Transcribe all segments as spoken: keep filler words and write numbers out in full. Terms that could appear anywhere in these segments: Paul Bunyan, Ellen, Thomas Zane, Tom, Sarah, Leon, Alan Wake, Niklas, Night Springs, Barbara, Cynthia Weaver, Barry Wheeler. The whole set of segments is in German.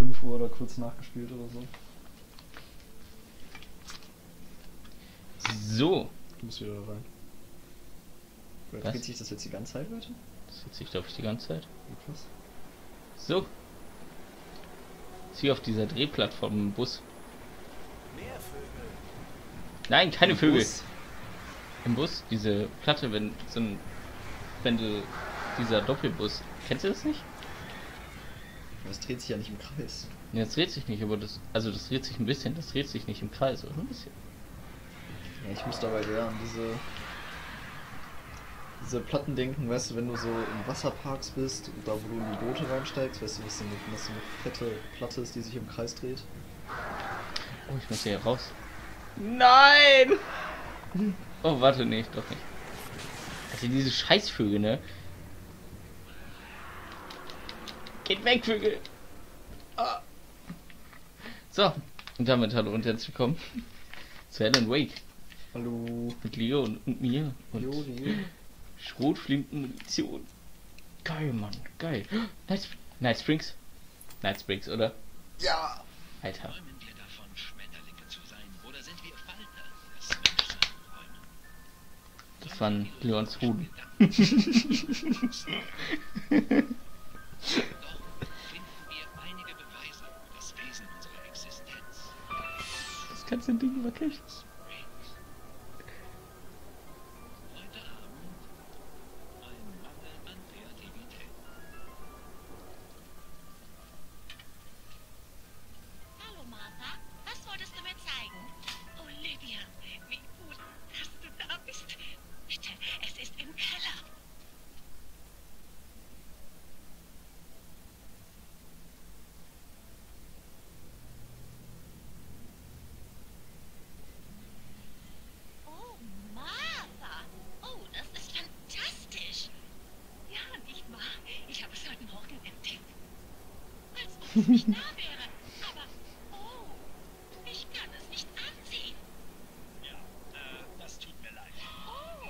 fünf Uhr oder kurz nachgespielt oder so. So. Du musst wieder rein. Oder dreht sich das jetzt die ganze Zeit weiter? Das dreht sich, glaube ich, die ganze Zeit. Krass. So. Ist hier auf dieser Drehplattform im Bus. Mehr Vögel. Nein, keine Im Vögel. Bus. Im Bus, diese Platte, wenn so ein Wendel, dieser Doppelbus. Kennst du das nicht? Aber es dreht sich ja nicht im Kreis. Ja, es dreht sich nicht, aber das, also das dreht sich ein bisschen, das dreht sich nicht im Kreis, oder ein bisschen. Ja, ich muss dabei ja an diese, diese Platten denken, weißt du, wenn du so im Wasserparks bist und da, wo du in die Boote reinsteigst, weißt du, was so eine fette Platte ist, die sich im Kreis dreht. Oh, ich muss hier raus. Nein! Oh, warte, nee, doch nicht. Also diese Scheißvögel, ne? Geht weg, Vögel! Ah. So, und damit hallo und herzlich willkommen zu Alan Wake. Hallo. Mit Leon und mir. Und jo, jo. Schrotflintenmunition. Geil, Mann, geil. Night, Sp Night Springs. Night Springs, oder? Ja. Alter. Das waren Leons Ruden. Das ganze Ding war Cash. Nicht da wäre, aber oh, ich kann es nicht anziehen. Ja, äh, das tut mir leid. Oh,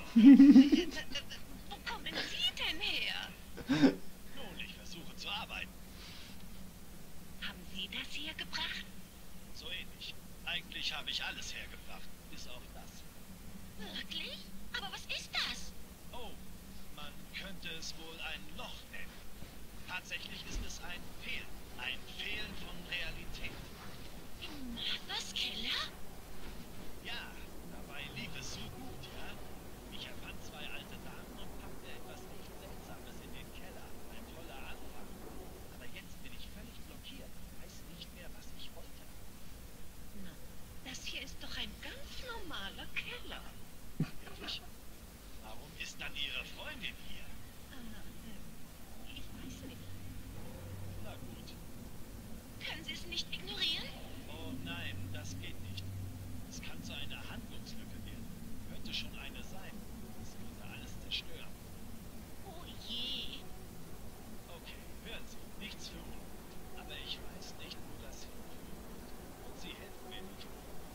wo kommen Sie denn her? Nun, ich versuche zu arbeiten. Haben Sie das hier gebracht? So ähnlich. Eigentlich habe ich alles hergebracht, bis auf das. Wirklich? Aber was ist das? Oh, man könnte es wohl ein Loch nennen. Tatsächlich ist es ein Fehlen. Ein Fehlen von Realität. Was, Keller? Ja, dabei lief es so gut, ja? Ich erfand zwei alte Damen und packte etwas echt Seltsames in den Keller. Ein toller Anfang. Aber jetzt bin ich völlig blockiert. Weiß nicht mehr, was ich wollte. Na, das hier ist doch ein ganz normaler Keller. Ehrlich? Warum ist dann Ihre Freundin hier? Ich weiß nicht. Na gut. Können Sie es nicht ignorieren? Oh nein, das geht nicht. Es kann zu einer Handlungslücke werden. Könnte schon eine sein. Es könnte alles zerstören. Oh je. Okay, hören Sie, nichts für mich. Aber ich weiß nicht, wo das hinführt. Und Sie helfen mir nicht.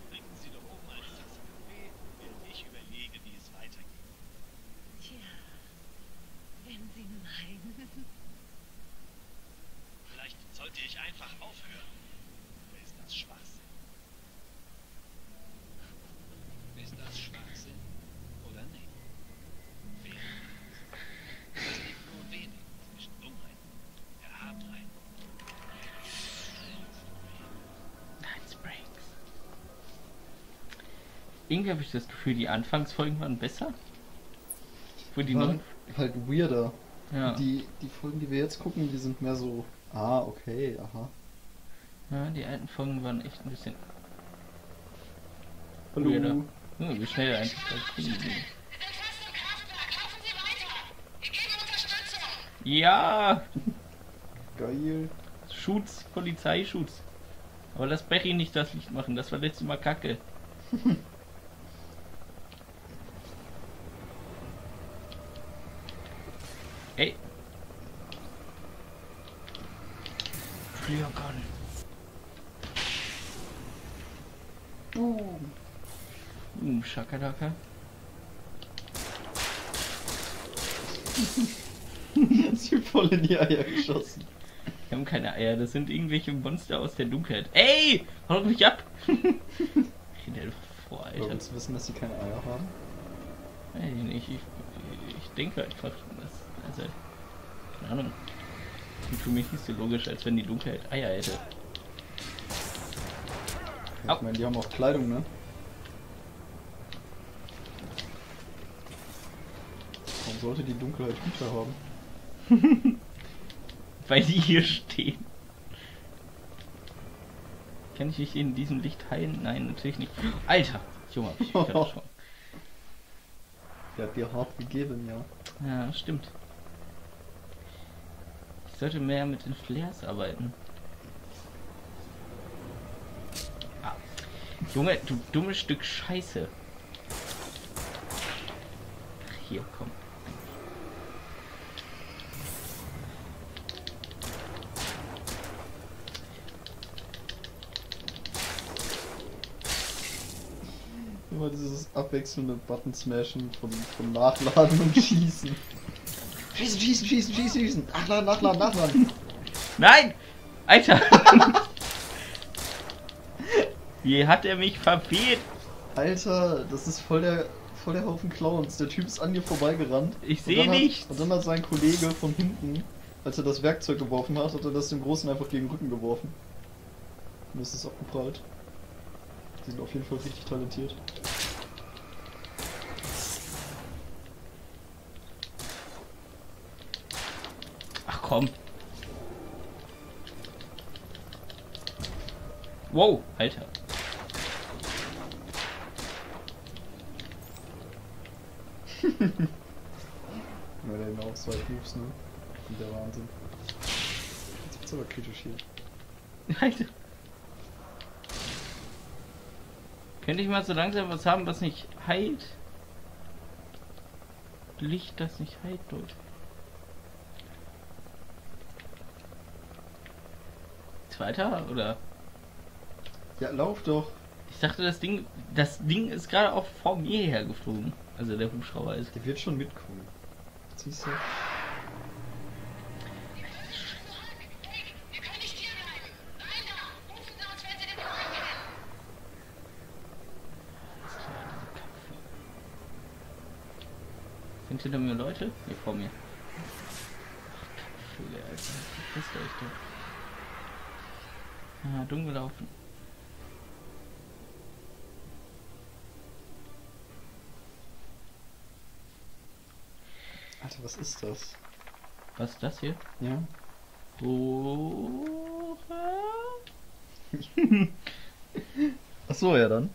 Trinken Sie doch oben eine Tasse Kaffee, während ich überlege, wie es weitergeht. Tja, wenn Sie meinen... Vielleicht sollte ich einfach aufhören. Oder ist das Schwachsinn? Ist das Schwachsinn? Oder nicht? Wenig. Es liegt nur wenig zwischen Dummheit und Erhabenheit. Night Springs. Irgendwie habe ich das Gefühl, die Anfangsfolgen waren besser. Für die waren halt weirder. Ja. Die, die Folgen, die wir jetzt gucken, die sind mehr so... Ah, okay, aha. Ja, die alten Folgen waren echt ein bisschen... Hallo. Weirder. Ja, wie schnell eigentlich das Ding ging. Ja! Geil. Schutz, Polizeischutz. Aber lass Barry nicht das Licht machen, das war letztes Mal kacke. Ey. Leon kann. Boom. Boom, Schakadaka. Sie voll in die Eier geschossen. Wir haben keine Eier, das sind irgendwelche Monster aus der Dunkelheit. Ey! Hau doch mich ab! Ich rede einfach vor, Alter. Willst du wissen, dass sie keine Eier haben? Nein, ich, ich, ich denke einfach, dass, also, keine Ahnung. Das für mich nicht so logisch, als wenn die Dunkelheit Eier hätte. Ich meine, die haben auch Kleidung, ne? Warum sollte die Dunkelheit Hüter haben? Weil die hier stehen. Kann ich mich in diesem Licht heilen? Nein, natürlich nicht. Alter! Junge, hab ich mich gerade schon. Der hat dir hart gegeben, ja. Ja, stimmt. Ich sollte mehr mit den Flares arbeiten. Ah. Junge, du dummes Stück Scheiße. Ach, hier, komm. Immer dieses abwechselnde Button-Smashen von, von Nachladen und Schießen. Schießen, schießen, schießen, schießen, schießen. Nachladen, nachladen, nachladen. Nein! Alter! Wie hat er mich verfehlt? Alter, das ist voll der, voll der Haufen Clowns. Der Typ ist an dir vorbeigerannt. Ich sehe nichts. Und dann hat sein Kollege von hinten, als er das Werkzeug geworfen hat, hat er das dem Großen einfach gegen den Rücken geworfen. Und das ist abgeprallt. Die sind auf jeden Fall richtig talentiert. Ach komm. Wow, Alter. Nur der auch zwei Moves, ne? Und der Wahnsinn. Jetzt wird's aber kritisch hier. Alter. Könnte ich mal so langsam was haben, was nicht heilt? Licht, das nicht heilt, Leute. Zweiter, oder? Ja, lauf doch. Ich dachte, das Ding, das Ding ist gerade auch vor mir hergeflogen. Also der Hubschrauber ist. Der wird schon mitkommen. Siehst du? Sind hinter mir Leute? Hier vor mir. Ach, Kampfflügel, Alter. Was ist da echt da? Ah, dumm gelaufen. Alter, was ist das? Was ist das hier? Ja. Oh. Ach so, ja dann.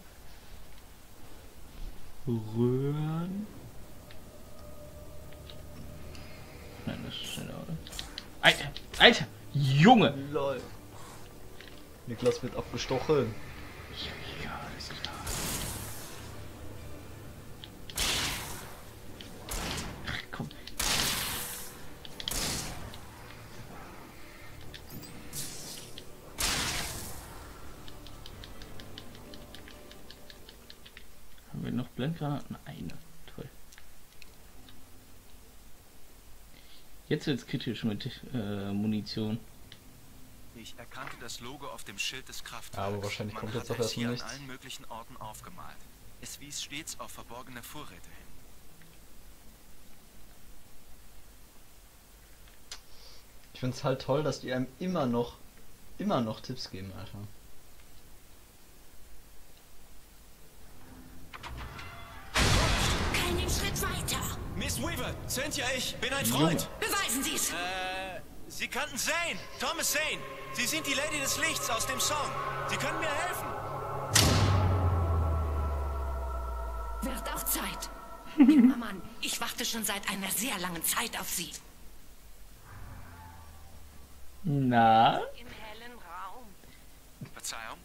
Röhren. Nein, das ist schneller, oder? Alter! Alter! Junge! Lol. Niklas wird abgestochen. Ja, alles klar. Ach, komm. Haben wir noch Blendgranaten? Eine. Jetzt wird's kritisch mit äh, Munition. Ich erkannte das Logo auf dem Schild des Kraftwerks. Aber wahrscheinlich kommt jetzt doch erstmal nichts. Man hat es hier an allen möglichen Orten aufgemalt. Es wies stets auf verborgene Vorräte hin. Ich find's halt toll, dass die einem immer noch, immer noch Tipps geben, Alter. Miss Weaver, Cynthia, ich bin ein Freund. Beweisen Sie es. Äh, Sie kannten Zane, Thomas Zane. Sie sind die Lady des Lichts aus dem Song. Sie können mir helfen. Wird auch Zeit. Immer Mann, ich warte schon seit einer sehr langen Zeit auf Sie. Na? Im hellen Raum. Verzeihung?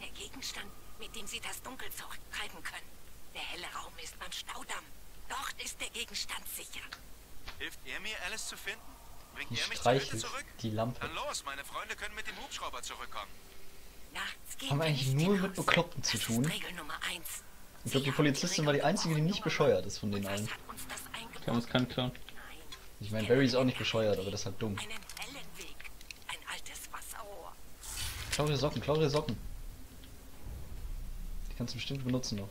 Der Gegenstand, mit dem Sie das Dunkel zurücktreiben können. Der helle Raum ist mein Staudamm. Dort ist der Gegenstand sicher. Hilft er mir, Alice zu finden? Bringt er mich zurück? Die Lampe. Dann los, meine Freunde können mit dem Hubschrauber zurückkommen. Haben wir eigentlich nur mit Bekloppten zu tun? Regel Nummer eins. Ich glaube, die Polizistin war die einzige, die nicht bescheuert ist von den allen. Thomas kann klauen. Ich meine, Barry ist auch nicht bescheuert, aber das ist halt dumm. Einen hellen Weg, Klau dir Socken, klau dir Socken. Die kannst du bestimmt benutzen noch.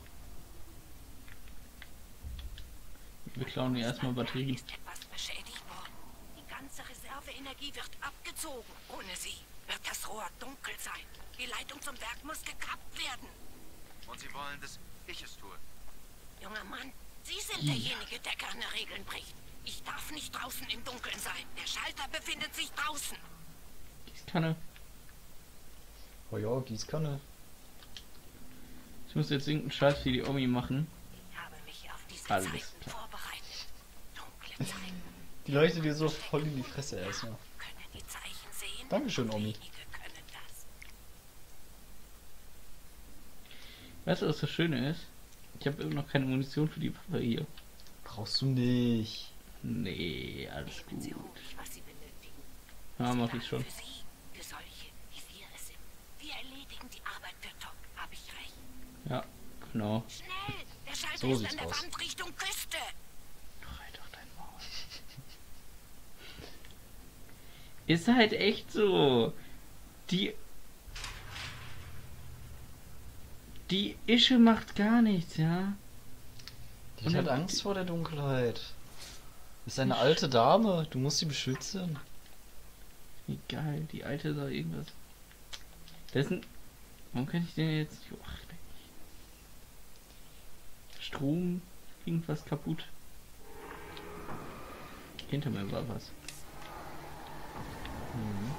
Wir klauen dir erstmal Batterien. Die ganze Reserveenergie wird abgezogen. Ohne sie wird das Rohr dunkel sein. Die Leitung zum Werk muss gekappt werden. Und sie wollen, dass ich es tue. Junger Mann, Sie sind derjenige, der gerne Regeln bricht. Ich darf nicht draußen im Dunkeln sein. Der Schalter befindet sich draußen. Gießkanne. Oh ja, Gießkanne. Ich muss jetzt irgendeinen Scheiß für die Omi machen. Ich habe mich auf diese Alles Zeiten klar. vorbereitet. Dunkle Zeiten. Die Leute, die so voll in die Fresse essen. Dankeschön, Omi. Weißt du, was das Schöne ist? Ich habe immer noch keine Munition für die Waffe hier. Brauchst du nicht. Nee, alles gut. Ja, mach ich schon. Ja, genau. So sieht's aus. Ist halt echt so. Die... Die Ische macht gar nichts, ja? Die und hat Angst die... vor der Dunkelheit. Ist eine alte Dame, du musst sie beschützen. Wie geil, die alte soll irgendwas. Das sind... Warum kann ich den jetzt... Ach, nicht. Strom, irgendwas kaputt. Hinter mir war was. Mhm.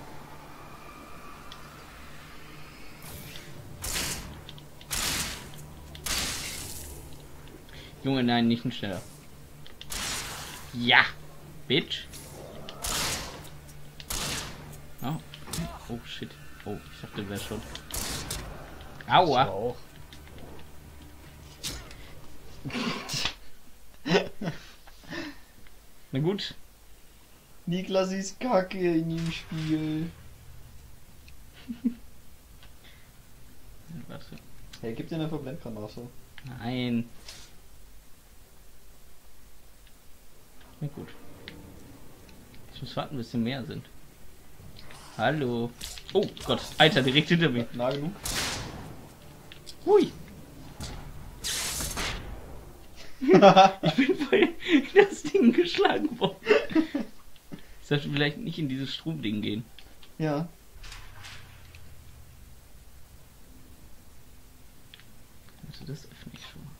Junge, nein, nicht ein schneller. Ja, Bitch. Oh, oh shit. Oh, ich dachte, wäre schon. Aua. Na gut. Niklas ist kacke in dem Spiel. Warte. Hey, gib dir eine Verblendgranate. Nein. Na gut. Ich muss warten, bis sie mehr sind. Hallo. Oh Gott, Alter, direkt hinter mir. Na genug. Hui. Ich bin voll in das Ding geschlagen worden. Ich sollte vielleicht nicht in dieses Stromding gehen. Ja. Also das öffne ich schon mal.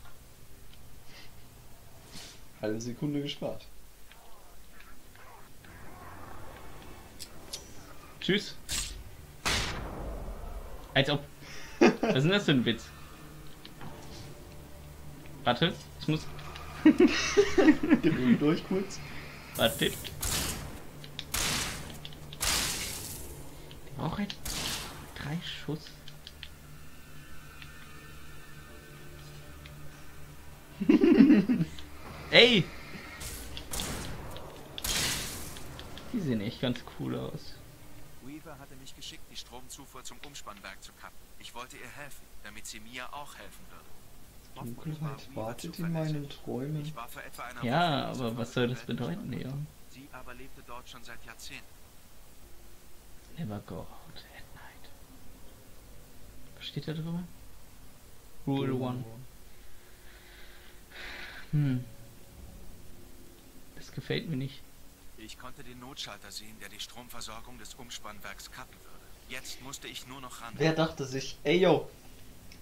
Halbe Sekunde gespart. Tschüss. Als ob. Was ist denn das für ein Witz? Warte, ich muss. Gib ihn durch kurz. Warte. Auch ein drei Schuss. Ey! Die sehen echt ganz cool aus. Weaver hatte mich geschickt, die Stromzufuhr zum Umspannwerk zu kappen. Ich wollte ihr helfen, damit sie mir auch helfen würde. Dunkelheit wartet in meinen Träumen. Ja, aber was soll das bedeuten, Leon? Sie aber lebte dort schon seit Jahrzehnten. Never go out at night. Was steht da drüber? Rule one. Hm. Das gefällt mir nicht. Ich konnte den Notschalter sehen, der die Stromversorgung des Umspannwerks kappen würde. Jetzt musste ich nur noch ran. Wer dachte sich, ey yo,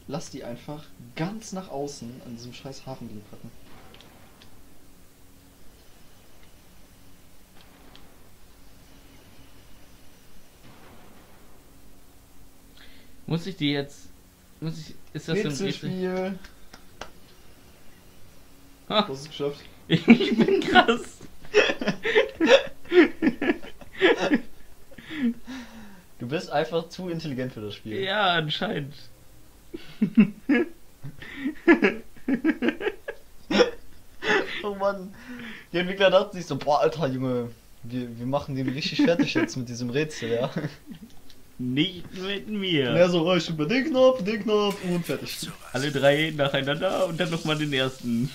lass die einfach ganz nach außen an diesem scheiß Hafending packen. Muss ich die jetzt... Muss ich... Ist das so ein Rätsel? Hast du es geschafft? Ich bin krass. Du bist einfach zu intelligent für das Spiel. Ja, anscheinend. Oh Mann. Die Entwickler dachten sich so, boah, alter Junge, wir, wir machen den richtig fertig jetzt mit diesem Rätsel, ja. Nicht mit mir. Ja, so reicht über den Knopf, den Knopf und fertig. Alle drei nacheinander und dann nochmal den ersten.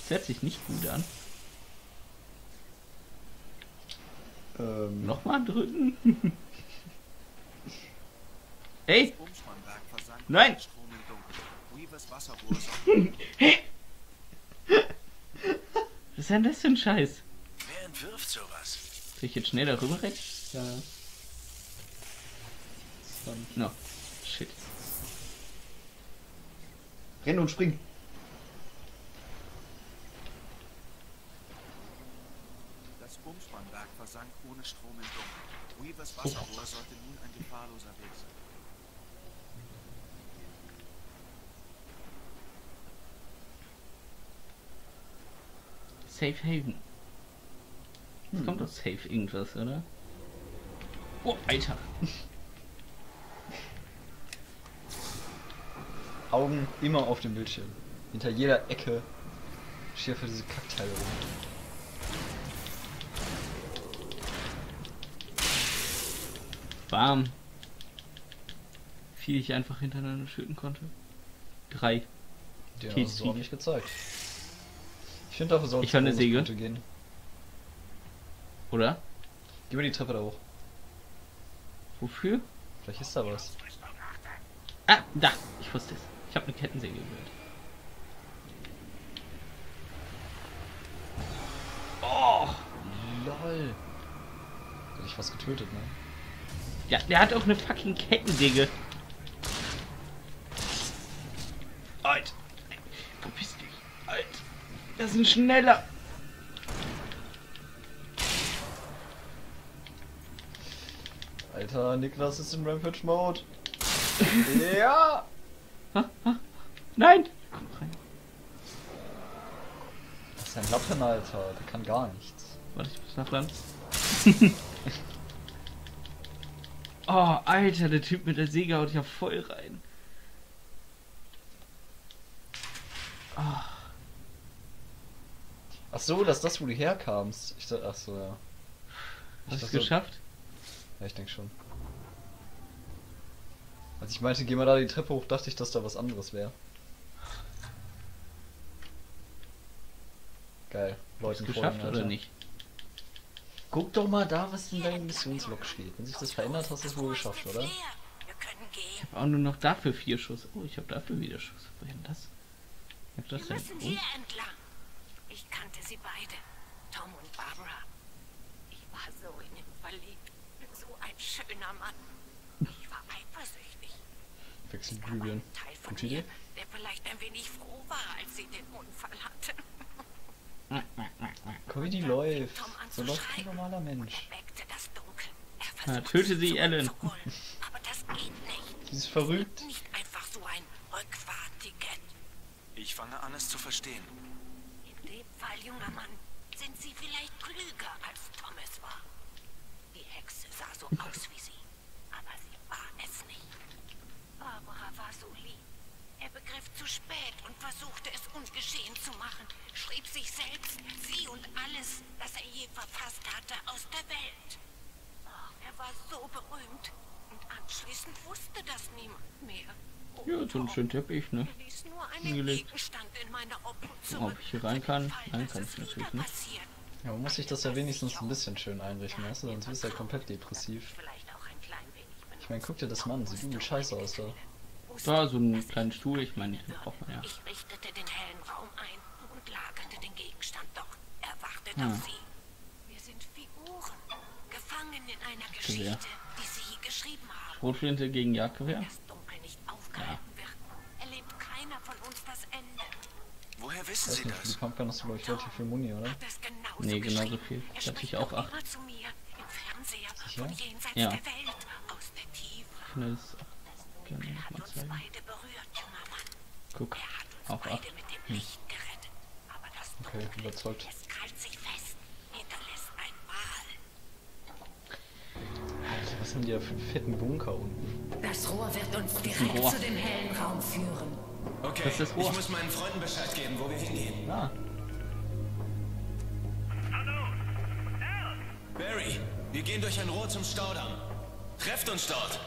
Das hört sich nicht gut an. Ähm. Nochmal drücken? Hey! Nein! Hä? Was ist denn das für ein Scheiß? Wer entwirft sowas? Soll ich jetzt schnell darüber reden? Ja. No. Shit. Renn und spring. Das Umspannwerk versank ohne Strom im Dunkeln. Weavers Wasserrohr sollte nun ein gefahrloser Weg sein. Safe Haven. Jetzt hm. kommt doch safe irgendwas, oder? Oh, Alter. Augen immer auf dem Bildschirm. Hinter jeder Ecke schärfe diese Kackteile rum. Bam. Wie viel ich einfach hintereinander schütten konnte. Drei. Der hat es auch nicht gezeigt. Ich finde dafür soll es eine Säge gehen. Oder? Geh mal die Treppe da hoch. Wofür? Vielleicht ist da was. Ah, da! Ich wusste es. Ich habe eine Kettensäge gehört. Oh, lol. Hat dich fast getötet, ne? Ja, der hat auch eine fucking Kettensäge. Alt! Wo bist du? Alt! Das ist ein schneller! Alter, Niklas ist im Rampage-Mode. Ja! Ha, ha. Nein! Komm rein. Das ist ein Lappen, Alter. Der kann gar nichts. Warte, ich muss nachladen. Oh, Alter, der Typ mit der Säge haut ja voll rein. Oh. Ach so, das ist das, wo du herkamst. Ich dachte, ach so, ja. Hast du es geschafft? Ja, ich denke schon. Als ich meinte, geh mal da die Treppe hoch, dachte ich, dass da was anderes wäre. Geil. Leute, geschafft oder nicht? Guck doch mal da, was in deinem Missionslog steht. Wenn sich das verändert, hast du es wohl geschafft, oder? Ich habe auch nur noch dafür vier Schuss. Oh, ich habe dafür wieder Schuss. Woher denn das? Ich hab das denn? Oh. Ich kannte sie beide, Tom und Barbara. Ich war so in ihn verliebt. So ein schöner Mann. Ich war eifersüchtig. Wechselbügeln. Gute Idee. Der vielleicht ein wenig froh war, als sie den Unfall hatte. Guck, wie die läuft. So läuft ein normaler Mensch. Er ja, töte sie, Ellen. Aber das geht nicht. Sie ist verrückt. Nicht einfach so ein Rückfahrticket. Ich fange an, es zu verstehen. In dem Fall, junger Mann, sind Sie vielleicht klüger, als Thomas war. Die Hexe sah so aus wie Sie, aber sie war es nicht. Barbara war so lieb. Er begriff zu spät und versuchte es ungeschehen zu machen. Schrieb sich selbst, sie und alles, das er je verfasst hatte, aus der Welt. Oh, er war so berühmt. Und anschließend wusste das niemand mehr. Oh, ja, so ein schöner Teppich, ne? Er ließ nur einen Gegenstand in meine Obhut zurück. Ob ich hier rein kann? Nein, kann ich natürlich nicht. Ja, man muss sich das ja wenigstens ein bisschen schön einrichten, weißt du? Sonst ist er komplett depressiv. Ich meine, guck dir das mal an, sieht übel scheiße aus da. Da, so einen kleinen Stuhl, ich meine, den braucht man ja. Ich richtete den hellen Raum ein und lagerte den Gegenstand dort. Er wartet auf sie. Wir sind Figuren, gefangen in einer Geschichte, die sie geschrieben haben. Schrotflinte gegen Jagdgewehr? Erst dunkel nicht aufgehalten wird, erlebt keiner von uns das Ende. Woher wissen Sie das? Die Pumpgun hast du, glaube ich, relativ viel Muni, oder? Nee, genauso viel. Da hatte ich auch acht. Sicher? Ja. Ich finde das auch gerne nochmal zeigen. Guck, auch acht. Hm. Okay, überzeugt. Alter, was sind die da für einen fetten Bunker unten? Das Rohr wird uns direkt Rohr. zu dem hellen Raum führen. Okay, das ist das Rohr. Ich muss meinen Freunden Bescheid geben, wo wir hingehen. Ah. Hallo! Al! Barry, wir gehen durch ein Rohr zum Staudamm. Trefft uns dort!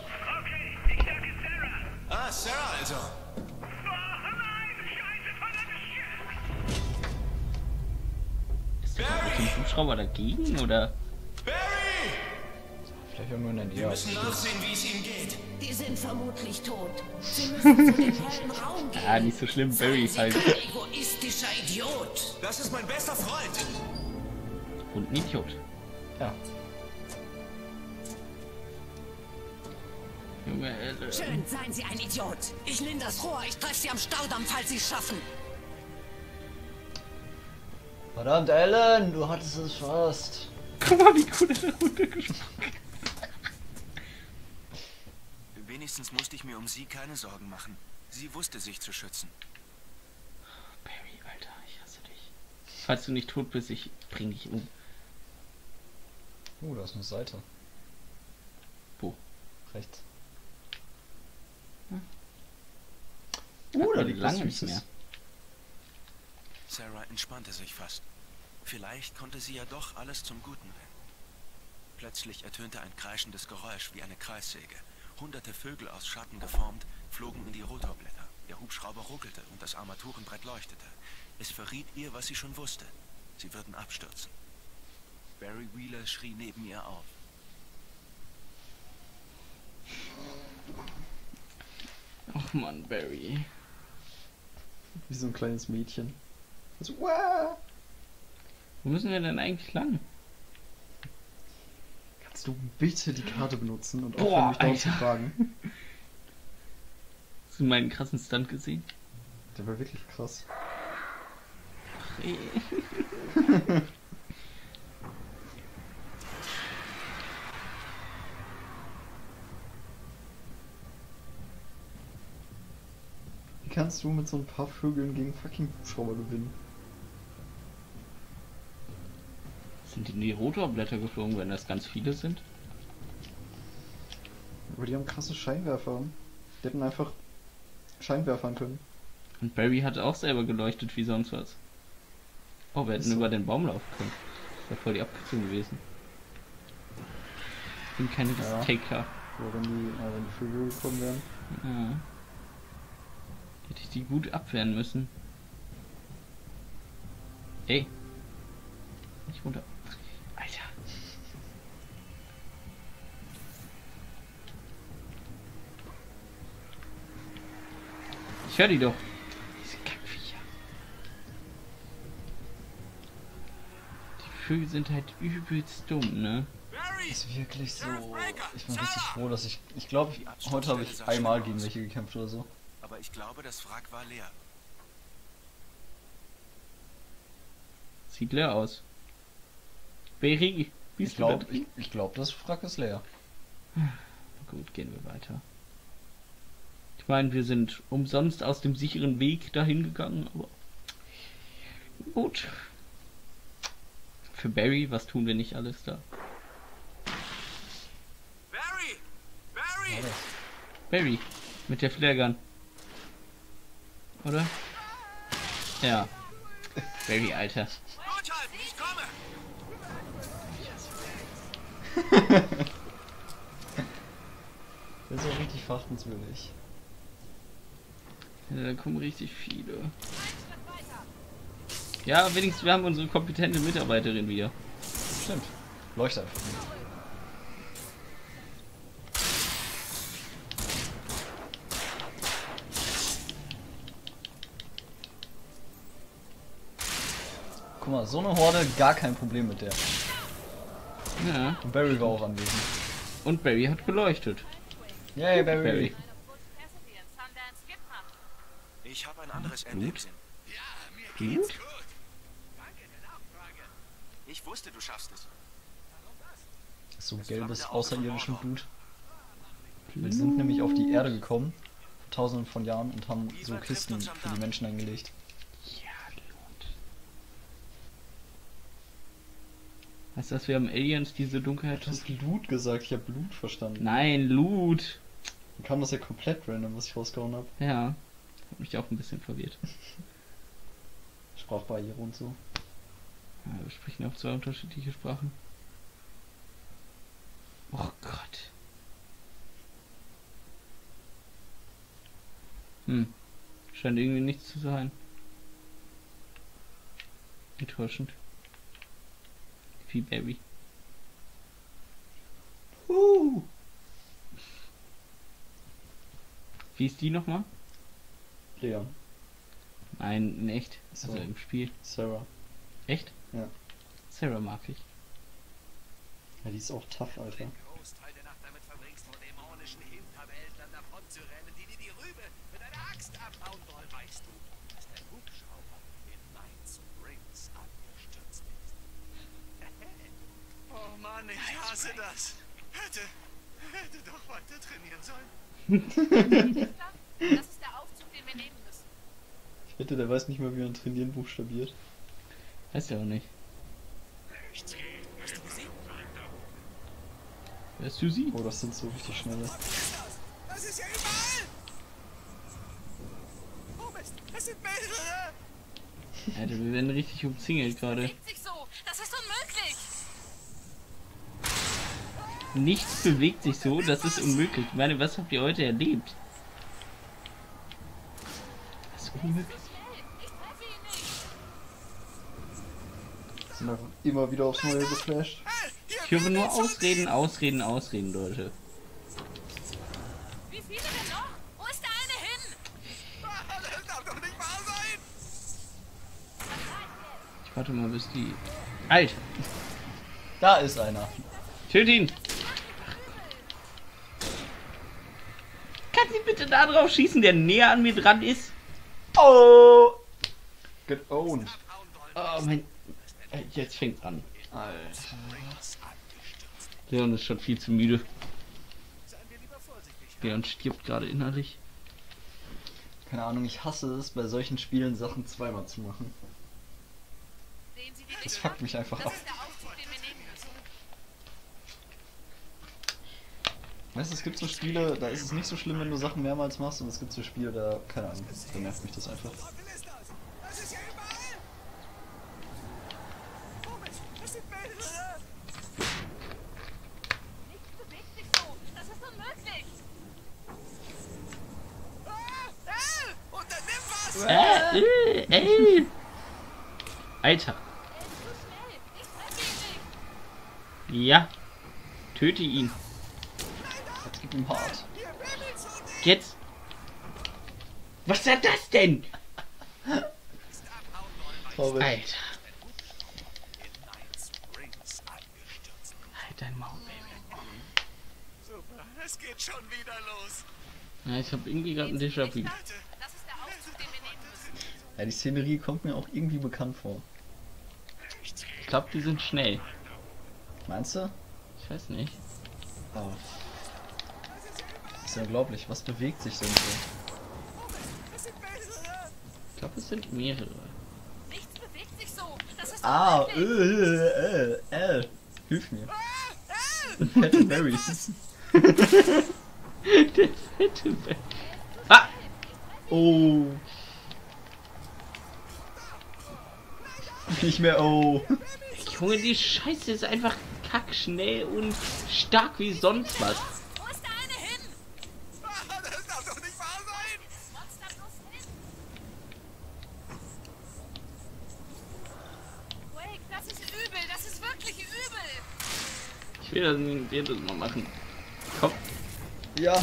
Okay, ich danke Sarah! Ah, Sarah also! Oh, nein, Scheiße, Barry! Ist der Hubschrauber dagegen, oder? Barry! vielleicht irgendwo in der Nähe. Wir müssen nachsehen, wie es ihm geht. Die sind vermutlich tot. Sie müssen zu dem hellen Raum gehen. Ah, nicht so schlimm, Barry ist halt. Egoistischer Idiot. Das ist mein bester Freund. Und ein Idiot. Ja. Junge, Ellen. Schön, seien Sie ein Idiot. Ich nimm das Rohr, ich treffe Sie am Staudamm, falls Sie es schaffen. Verdammt, Ellen, du hattest es fast. Guck mal, wie cool ist der runtergesprungen. Wenigstens musste ich mir um sie keine Sorgen machen. Sie wusste sich zu schützen. Barry, Alter, ich hasse dich. Falls du nicht tot bist, ich bring dich um. Oh, da ist eine Seite. Wo? Rechts. Hm. Oh, da liegt lange nichts mehr. Sarah entspannte sich fast. Vielleicht konnte sie ja doch alles zum Guten wenden. Plötzlich ertönte ein kreischendes Geräusch wie eine Kreissäge. Hunderte Vögel aus Schatten geformt, flogen in die Rotorblätter. Der Hubschrauber ruckelte und das Armaturenbrett leuchtete. Es verriet ihr, was sie schon wusste. Sie würden abstürzen. Barry Wheeler schrie neben ihr auf. Ach man, Barry. Wie so ein kleines Mädchen. Also, wow. Wo müssen wir denn eigentlich lang? Kannst du bitte die Karte benutzen und auch mich dort zu fragen? Hast du meinen krassen Stunt gesehen? Der war wirklich krass. Ach, ey. Wie kannst du mit so ein paar Vögeln gegen fucking Hubschrauber gewinnen? Sind die in die Rotorblätter geflogen, wenn das ganz viele sind? Aber die haben krasse Scheinwerfer. Die hätten einfach Scheinwerfern können. Und Barry hat auch selber geleuchtet wie sonst was. Oh, wir hätten so über den Baum laufen können. Das wäre voll die Abkürzung gewesen. Ich bin keine ja. Taker. Oder wenn die, äh, wenn die Vögel gekommen wären. Ja. Hätte ich die gut abwehren müssen. Ey. Nicht runter. Alter. Ich höre die doch. Diese Kackviecher. Die Vögel sind halt übelst dumm, ne? Das ist wirklich so. Ich bin richtig froh, dass ich. Ich glaube, heute habe ich einmal gegen welche gekämpft oder so. Aber ich glaube, das Wrack war leer. Sieht leer aus. Barry, ich glaube, ich, ich glaub, das Wrack ist leer. Gut, gehen wir weiter. Ich meine, wir sind umsonst aus dem sicheren Weg dahin gegangen, aber gut. Für Barry, was tun wir nicht alles da? Barry, Barry, Barry mit der Flairgun, oder? Ja. Barry, Alter. Der ist auch richtig verachtenswürdig. Ja, da kommen richtig viele. Ja, wenigstens wir haben unsere kompetente Mitarbeiterin wieder. Stimmt. Leuchtet einfach. Guck mal, so eine Horde, gar kein Problem mit der. Ja. Und Barry war auch anwesend. Und Barry hat geleuchtet. Yay, Barry. Barry. Ich habe ein anderes Ende gesehen. Ja, mir geht's gut. Danke der Nachfrage. Ich wusste, du schaffst es. So gelbes außerirdischen Blut. Wir sind nämlich auf die Erde gekommen, vor tausenden von Jahren, und haben so Kisten für die Menschen eingelegt. Heißt das, wir haben Aliens diese Dunkelheit... Du hast Loot gesagt, ich hab Blut verstanden. Nein, Loot! Dann kam das ja komplett random, was ich rausgehauen hab. Ja, hat mich auch ein bisschen verwirrt. Sprachbarriere und so. Ja, wir sprechen auch zwei unterschiedliche Sprachen. Oh Gott. Hm, scheint irgendwie nichts zu sein. Enttäuschend. Wie Barry. Uh. Juhu. Wie ist die nochmal? Leon. Nein, in echt. Also so. Im Spiel. Sarah. Echt? Ja. Sarah mag ich. Ja, die ist auch tough, Alter. Ich hasse das. Hätte, hätte doch weiter trainieren sollen. Das ist der Aufzug, den wir nehmen müssen. Ich wette, der weiß nicht mal, wie man trainieren buchstabiert. Weiß er auch nicht. Hast du gesehen? Wer ist Susi? Oh, das sind so richtig schnelle. Das ist ja überall! Oh Mist, es sind mehrere! Alter, wir werden richtig umzingelt gerade. Nichts bewegt sich so, das ist unmöglich. Ich meine, was habt ihr heute erlebt? Das ist unmöglich. Sind einfach immer wieder aufs Neue geflasht. Ich höre nur Ausreden, Ausreden, Ausreden, Leute. Wie viele denn noch? Wo ist der eine hin? Das darf doch nicht wahr sein! Ich warte mal, bis die... Alter! Da ist einer. Töt ihn! Da drauf schießen, der näher an mir dran ist. Oh! Get owned. Oh mein. Jetzt fängt an. Alter. Leon ist schon viel zu müde. Leon stirbt gerade innerlich. Keine Ahnung, ich hasse es, bei solchen Spielen Sachen zweimal zu machen. Das fuckt mich einfach ab. Weißt du, es gibt so Spiele, da ist es nicht so schlimm, wenn du Sachen mehrmals machst, und es gibt so Spiele, da, keine Ahnung, da nervt mich das einfach. Äh, äh, äh. Alter. Ja. Töte ihn. Hart. Jetzt. Was war das denn? Alter. Halt dein Maul, Baby. Super, es geht schon wieder los. Ja, ich habe irgendwie gerade einen Déjà-vu. Ja, die Szenerie kommt mir auch irgendwie bekannt vor. Ich glaube, die sind schnell. Meinst du? Ich weiß nicht. Oh. Das ist unglaublich, was bewegt sich denn so? Ich glaube, es sind mehrere. Nichts bewegt sich so. Das ist ah, äh, äh, äh, äh. Hilf mir. Fette Berries. Der fette Berry. Ah! Oh. Nicht mehr, oh. Junge, die Scheiße ist einfach kack, schnell und stark wie sonst was. Ich will das nicht jedes Mal machen. Komm. Ja.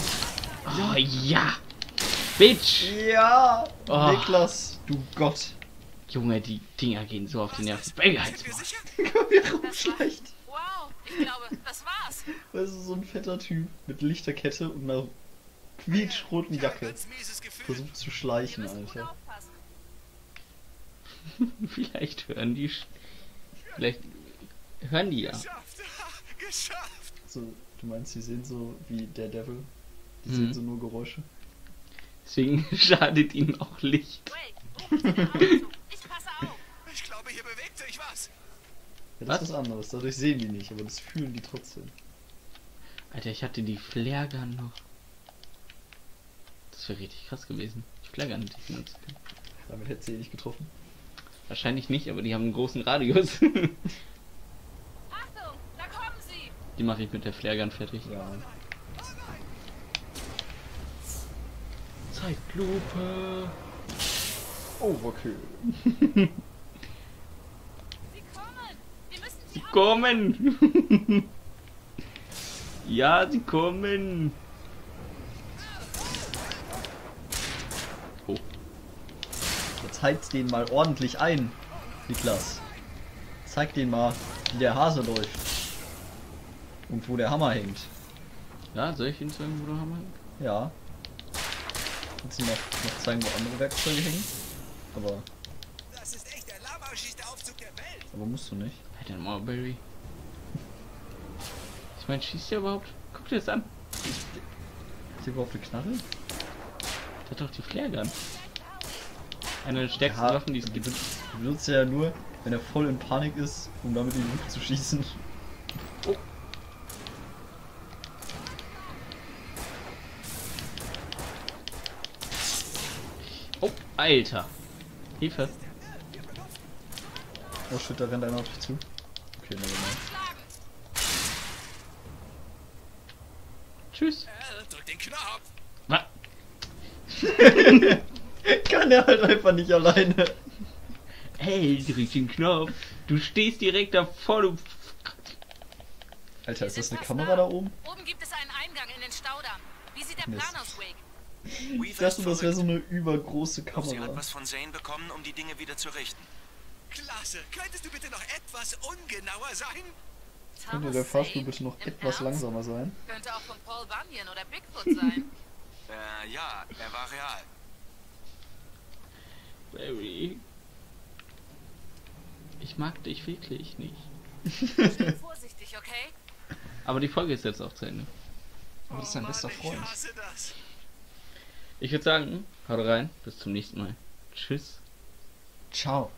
Oh, ja. Bitch. Ja. Oh. Niklas, du Gott. Junge, die Dinger gehen so auf die Nerven. Baby, halt's mal. Rumschleicht. Wow, ich glaube, das war's. Das ist so ein fetter Typ mit Lichterkette und einer quietschroten Jacke. Versucht zu schleichen, Alter. Vielleicht hören die... Vielleicht hören die ja. So, du meinst, die sehen so wie der Devil? Die mhm. sehen so nur Geräusche. Deswegen schadet ihnen auch Licht. Wait, oh, ich passe auf. Ich glaube, hier bewegt sich was. Ja, das was? Ist was anderes, dadurch sehen die nicht, aber das fühlen die trotzdem. Alter, ich hatte die Flare Gun noch. Das wäre richtig krass gewesen. Die Flare Gun hätte ich benutzen können. Damit hätte sie eh nicht getroffen. Wahrscheinlich nicht, aber die haben einen großen Radius. Die mache ich mit der Flare Gun fertig. Ja. Zeitlupe. Overkill. Sie kommen. Wir müssen sie, sie kommen. Ja, sie kommen. Oh. Jetzt heizt den mal ordentlich ein, Niklas. Zeig den mal, wie der Hase läuft. Und wo der Hammer hängt. Ja, soll ich ihn zeigen, wo der Hammer hängt? Ja. Kannst du noch, noch zeigen, wo andere Werkzeuge hängen? Aber... Das ist echt der laberschießte Aufzug der Welt! Aber musst du nicht. Halt den mal, Barry. Ich meine, schießt der überhaupt? Guck dir das an! Ist der überhaupt eine Knarre? Der hat doch die Flare Gun. Eine der stärksten ja, Waffen, die es gibt. Die benutzt er ja nur, wenn er voll in Panik ist, um damit in die Luft zu schießen. Oh. Oh, Alter! Hilfe! Oh shit, da rennt einer auf dich zu. Okay, na genau. Tschüss! Äh, drück den Knopf! Was? Kann er halt einfach nicht alleine. Hey, drück den Knopf! Du stehst direkt davor, du... Alter, ist das eine Kamera da oben? Oben gibt es einen Eingang in den Staudamm. Wie sieht der Plan aus, Wake? Ich dachte, das wäre so eine übergroße Kamera. Sie hat was von Zane bekommen, um die Dinge wieder zu richten. Klasse! Könntest du bitte noch etwas ungenauer sein? Könnte der Fahrstuhl bitte noch etwas langsamer sein? Könnte auch von Paul Bunyan oder Bigfoot sein. äh, ja, er war real. Barry. Ich mag dich wirklich nicht. Vorsichtig, okay? Aber die Folge ist jetzt auch zu Ende. Aber das ist dein bester Freund. Ich würde sagen, haut rein, bis zum nächsten Mal. Tschüss. Ciao.